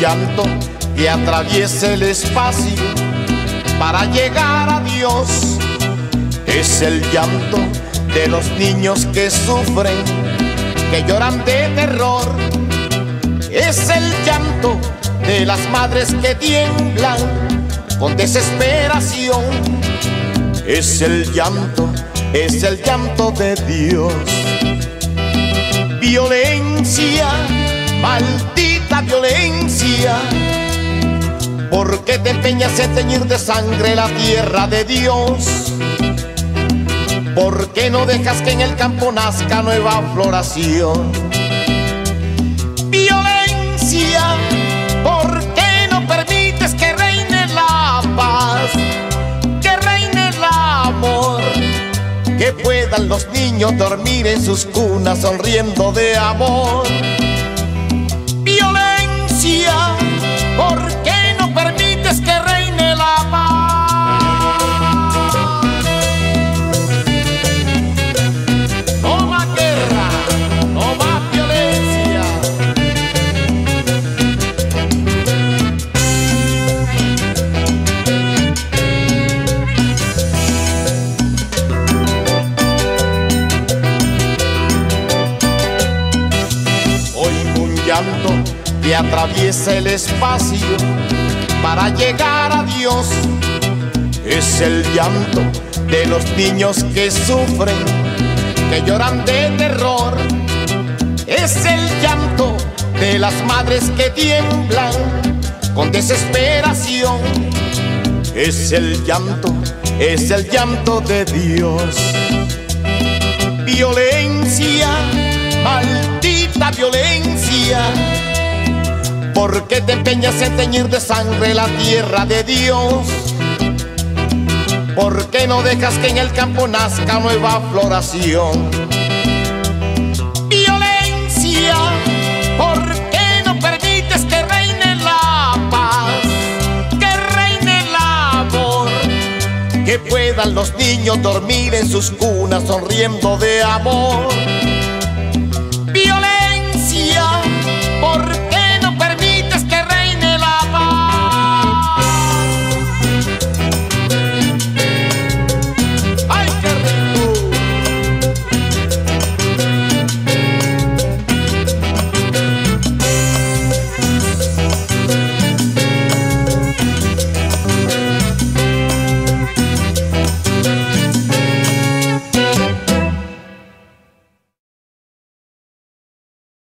llanto que atraviesa el espacio para llegar a Dios. Es el llanto de los niños que sufren, que lloran de terror. Es el llanto de las madres que tiemblan con desesperación. Es el llanto de Dios. Violencia, maldita violencia, ¿por qué te empeñas en teñir de sangre la tierra de Dios? ¿Por qué no dejas que en el campo nazca nueva floración? Violencia, ¿por qué no permites que reine la paz, que reine el amor, que puedan los niños dormir en sus cunas sonriendo de amor? Violencia, ¿por qué no permites que reine la paz? Que atraviesa el espacio para llegar a Dios. Es el llanto de los niños que sufren, que lloran de terror. Es el llanto de las madres que tiemblan con desesperación. Es el llanto de Dios. Violencia, maldita violencia, ¿por qué te empeñas en teñir de sangre la tierra de Dios? ¿Por qué no dejas que en el campo nazca nueva floración? Violencia, ¿por qué no permites que reine la paz, que reine el amor, que puedan los niños dormir en sus cunas sonriendo de amor?